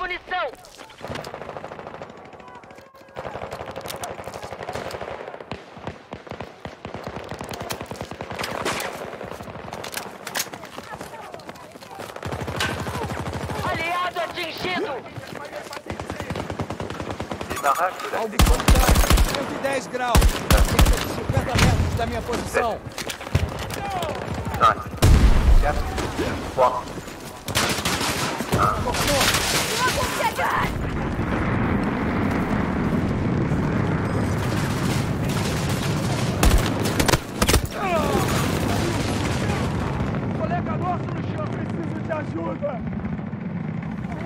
munição! Aliado atingido! Debarraque da sequência. 110 graus! 50 metros da minha posição! Forte! Colega nosso no chão, preciso de ajuda!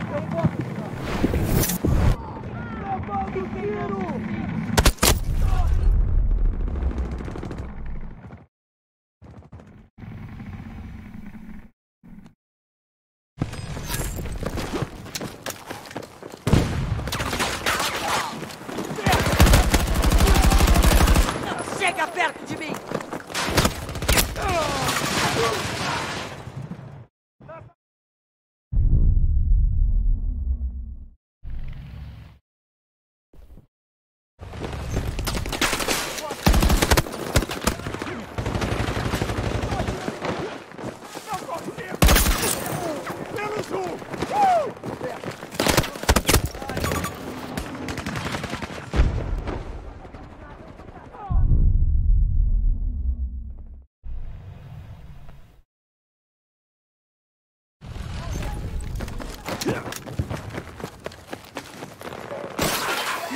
Travando o tiro!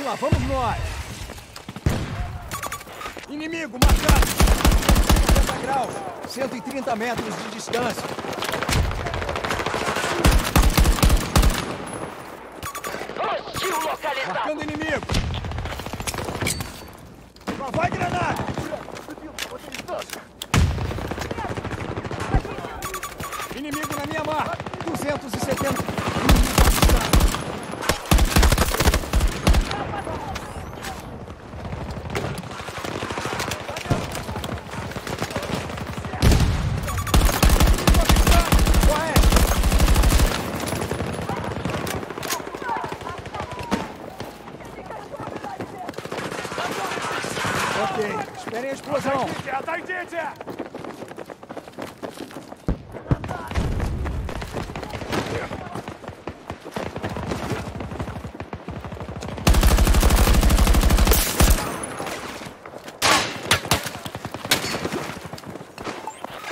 Lá vamos nós! Inimigo marcado! 150 graus, 130 metros de distância. Hostil localizado! Marcando inimigo! Lá vai granada! Inimigo na minha marca! 270. Esperem a explosão!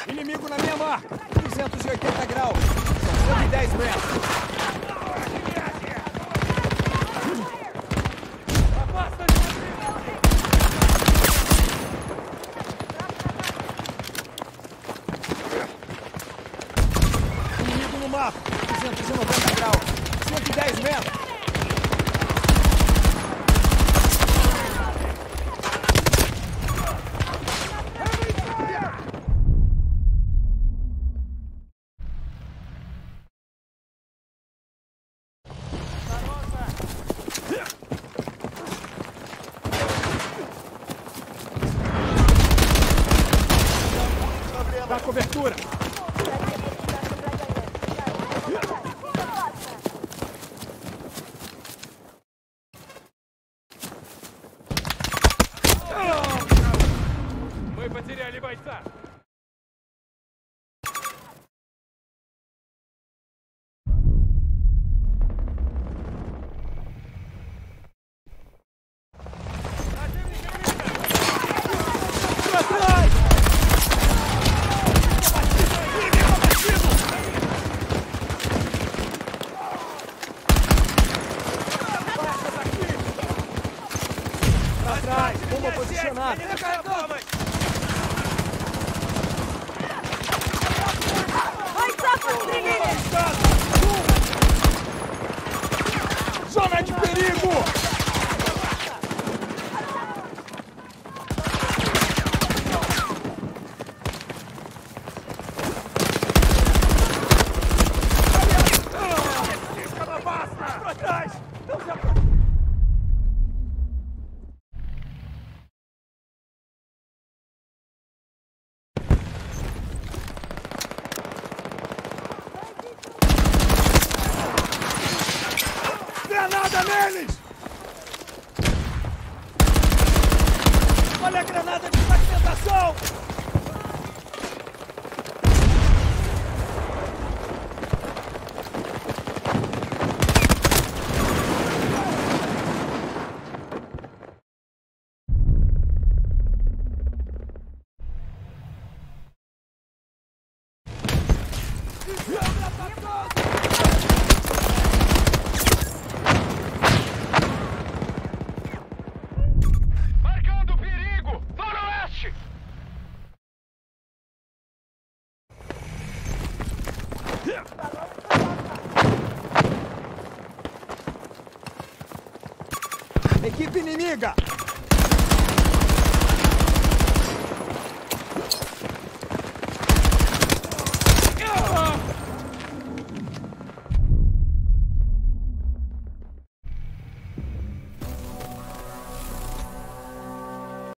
Inimigo na minha marca! 280 graus! 110 metros! Cobertura. Exatamente! Olha a granada de fragmentação! Equipe inimiga!